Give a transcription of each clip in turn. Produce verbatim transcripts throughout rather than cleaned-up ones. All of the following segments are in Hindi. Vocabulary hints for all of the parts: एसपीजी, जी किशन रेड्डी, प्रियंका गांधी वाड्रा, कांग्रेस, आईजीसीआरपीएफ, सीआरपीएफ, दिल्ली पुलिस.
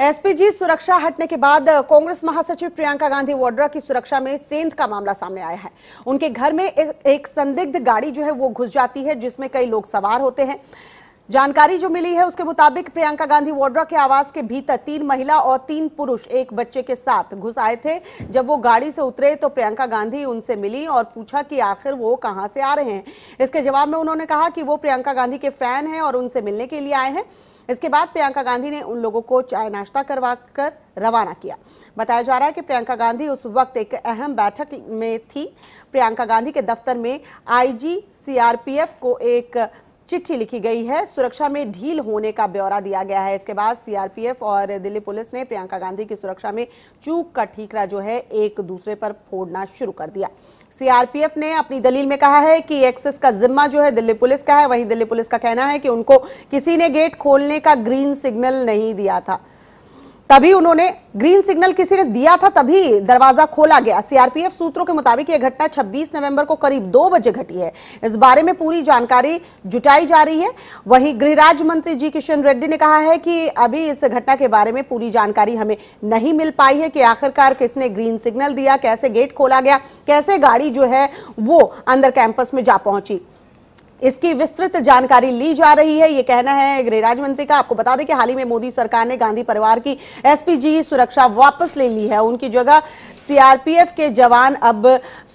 एसपीजी सुरक्षा हटने के बाद कांग्रेस महासचिव प्रियंका गांधी वाड्रा की सुरक्षा में सेंध का मामला सामने आया है। उनके घर में एक संदिग्ध गाड़ी जो है वो घुस जाती है, जिसमें कई लोग सवार होते हैं। जानकारी जो मिली है उसके मुताबिक प्रियंका गांधी वाड्रा के आवास के भीतर तीन महिला और तीन पुरुष एक बच्चे के साथ घुस आए थे। जब वो गाड़ी से उतरे तो प्रियंका गांधी उनसे मिली और पूछा कि आखिर वो कहां से आ रहे हैं। इसके जवाब में उन्होंने कहा कि वो प्रियंका गांधी के फैन हैं और उनसे मिलने के लिए आए हैं। इसके बाद प्रियंका गांधी ने उन लोगों को चाय नाश्ता करवा कर रवाना किया। बताया जा रहा है कि प्रियंका गांधी उस वक्त एक अहम बैठक में थी। प्रियंका गांधी के दफ्तर में I G C R P F को एक चिट्ठी लिखी गई है, सुरक्षा में ढील होने का ब्यौरा दिया गया है। इसके बाद सी आर पी एफ और दिल्ली पुलिस ने प्रियंका गांधी की सुरक्षा में चूक का ठीकरा जो है एक दूसरे पर फोड़ना शुरू कर दिया। सी आर पी एफ ने अपनी दलील में कहा है कि एक्सेस का जिम्मा जो है दिल्ली पुलिस का है। वहीं दिल्ली पुलिस का कहना है कि उनको किसी ने गेट खोलने का ग्रीन सिग्नल नहीं दिया था, तभी उन्होंने ग्रीन सिग्नल किसी ने दिया था तभी दरवाजा खोला गया। सी आर पी एफ सूत्रों के मुताबिक यह घटना छब्बीस नवंबर को करीब दो बजे घटी है। इस बारे में पूरी जानकारी जुटाई जा रही है। वहीं गृह राज्य मंत्री जी किशन रेड्डी ने कहा है कि अभी इस घटना के बारे में पूरी जानकारी हमें नहीं मिल पाई है कि आखिरकार किसने ग्रीन सिग्नल दिया, कैसे गेट खोला गया, कैसे गाड़ी जो है वो अंदर कैंपस में जा पहुंची, इसकी विस्तृत जानकारी ली जा रही है। ये कहना है गृह राज्य मंत्री का। आपको बता दें कि हाल ही में मोदी सरकार ने गांधी परिवार की एस पी जी सुरक्षा वापस ले ली है। उनकी जगह सी आर पी एफ के जवान अब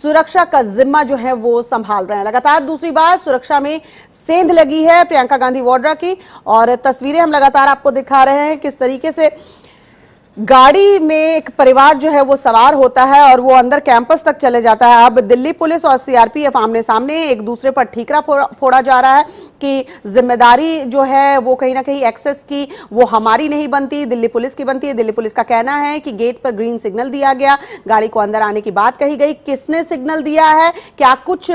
सुरक्षा का जिम्मा जो है वो संभाल रहे हैं। लगातार दूसरी बार सुरक्षा में सेंध लगी है प्रियंका गांधी वाड्रा की, और तस्वीरें हम लगातार आपको दिखा रहे हैं किस तरीके से गाड़ी में एक परिवार जो है वो सवार होता है और वो अंदर कैंपस तक चले जाता है। अब दिल्ली पुलिस और सी आर पी एफ आमने सामने एक दूसरे पर ठीकरा फोड़ा जा रहा है कि जिम्मेदारी जो है वो कहीं ना कहीं एक्सेस की, वो हमारी नहीं बनती, दिल्ली पुलिस की बनती है। दिल्ली पुलिस का कहना है कि गेट पर ग्रीन सिग्नल दिया गया, गाड़ी को अंदर आने की बात कही गई, किसने सिग्नल दिया है, क्या कुछ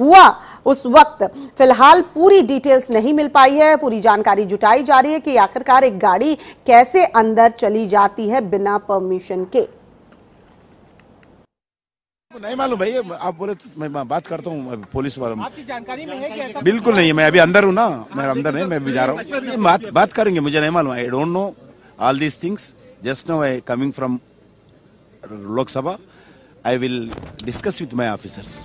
हुआ उस वक्त, फिलहाल पूरी डिटेल्स नहीं मिल पाई है। पूरी जानकारी जुटाई जा रही है कि आखिरकार एक गाड़ी कैसे अंदर चली जाती है बिना परमिशन के। नहीं मालूम भाई, आप बोले मैं बात करता हूँ पुलिस वालों में। आपकी जानकारी में है कि ऐसा? बिल्कुल नहीं, मैं अभी अंदर हूँ ना, मैं अंदर नहीं, मैं भी जा रहा हूँ, बात बात करेंगे। मुझे नहीं मालूम, I don't know all these things, just now I coming from Lok Sabha, I will discuss with my officers.